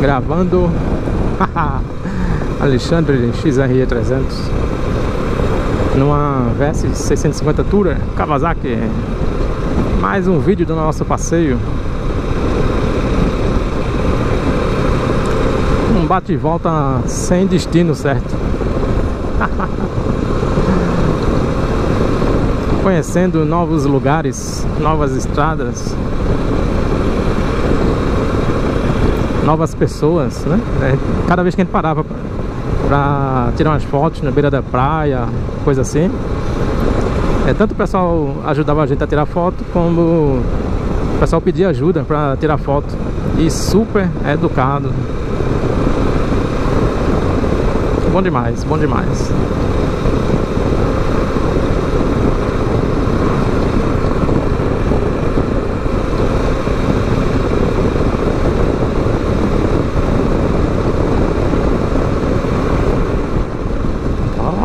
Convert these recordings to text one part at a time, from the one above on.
gravando Alexandre XRE 300 numa VERSYS 650 Tourer Kawasaki. Mais um vídeo do nosso passeio, um bate e volta sem destino certo. Conhecendo novos lugares, novas estradas, novas pessoas, né? Cada vez que a gente parava para tirar umas fotos na beira da praia, coisa assim, tanto o pessoal ajudava a gente a tirar foto, como o pessoal pedia ajuda para tirar foto, e super educado. Bom demais, bom demais.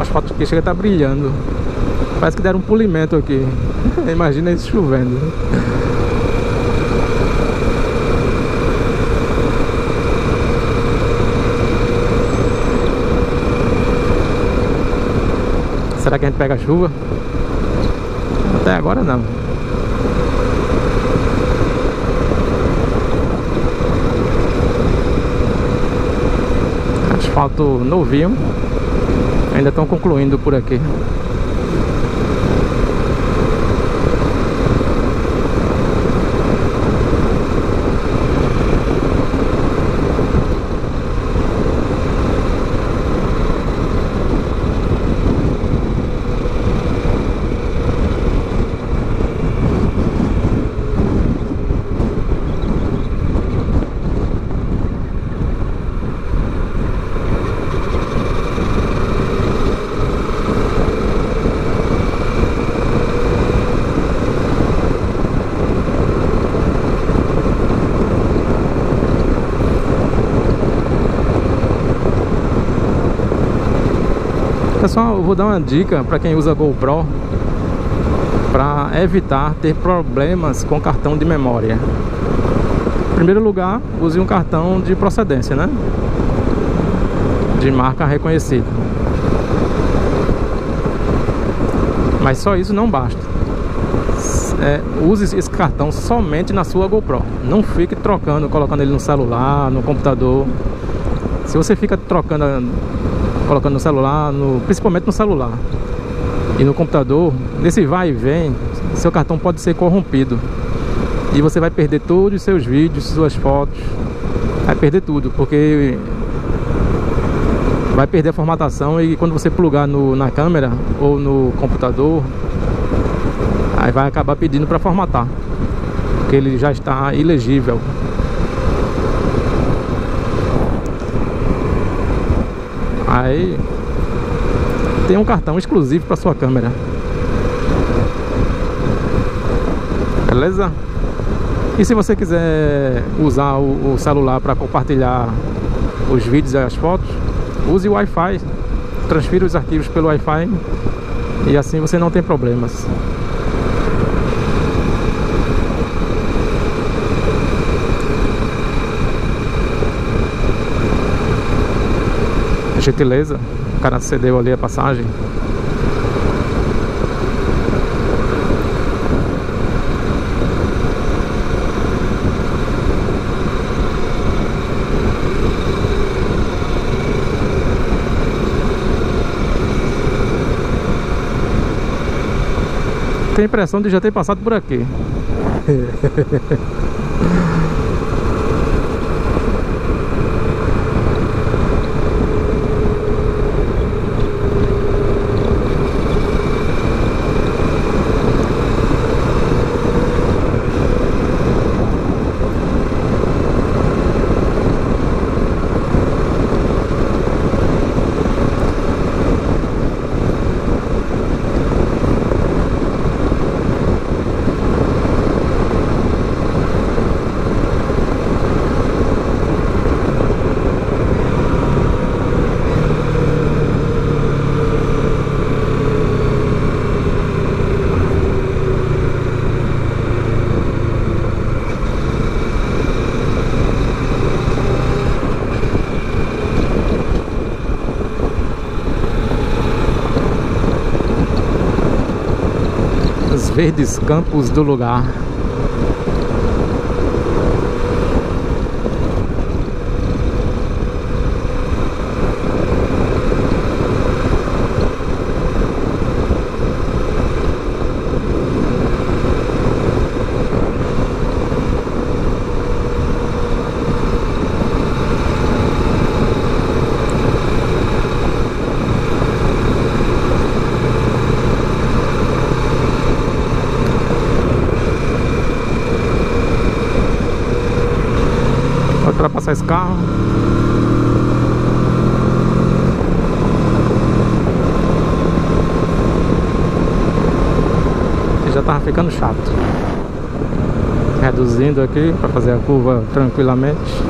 As fotos aqui chega a estar brilhando. Parece que deram um polimento aqui. Imagina isso chovendo. Será que a gente pega a chuva? Até agora não. Asfalto novinho. Ainda estão concluindo por aqui. Pessoal, eu vou dar uma dica para quem usa GoPro para evitar ter problemas com cartão de memória. Em primeiro lugar, use um cartão de procedência, né? De marca reconhecida. Mas só isso não basta. Use esse cartão somente na sua GoPro. Não fique trocando, colocando ele no celular, no computador. Se você fica trocando, colocando no celular, principalmente no celular e no computador, nesse vai e vem, seu cartão pode ser corrompido e você vai perder todos os seus vídeos, suas fotos, vai perder tudo, porque vai perder a formatação. E quando você plugar na câmera ou no computador, aí vai acabar pedindo para formatar, porque ele já está ilegível. Aí tem um cartão exclusivo para sua câmera. Beleza? E se você quiser usar o celular para compartilhar os vídeos e as fotos, use o Wi-Fi. Transfira os arquivos pelo Wi-Fi e assim você não tem problemas. Gentileza, o cara cedeu ali a passagem. Tenho a impressão de já ter passado por aqui. verdes campos do lugar. Passar esse carro. Já tava ficando chato. Reduzindo aqui para fazer a curva tranquilamente.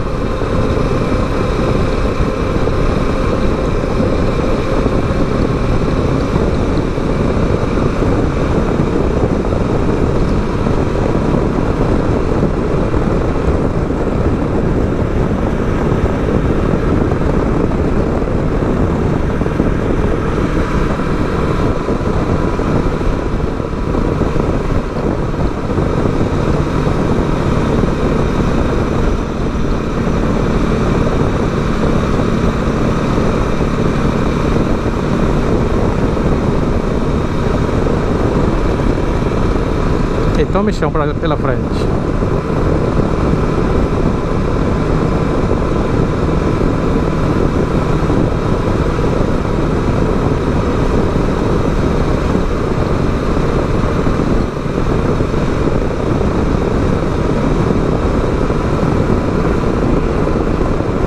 Então me chama pela frente.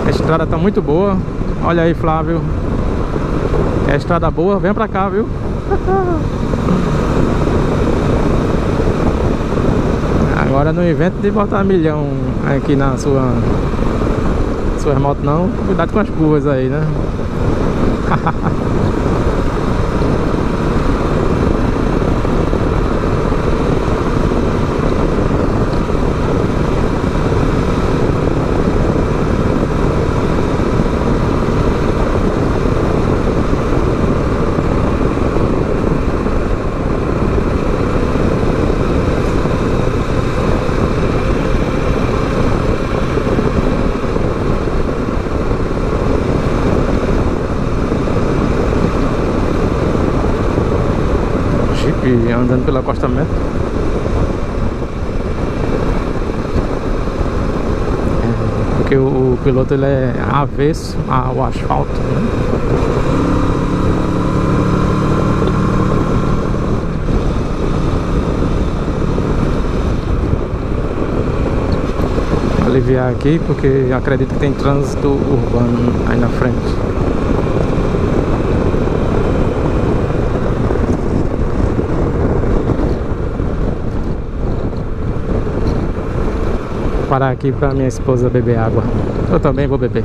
A estrada tá muito boa. Olha aí, Flávio. É a estrada boa, vem pra cá, viu? Agora não invento de botar milhão aqui na sua moto não. Cuidado com as curvas aí, né? Andando pelo acostamento, porque o piloto ele é avesso ao asfalto, né? Vou aliviar aqui porque acredito que tem trânsito urbano aí na frente. Parar aqui para minha esposa beber água. Eu também vou beber.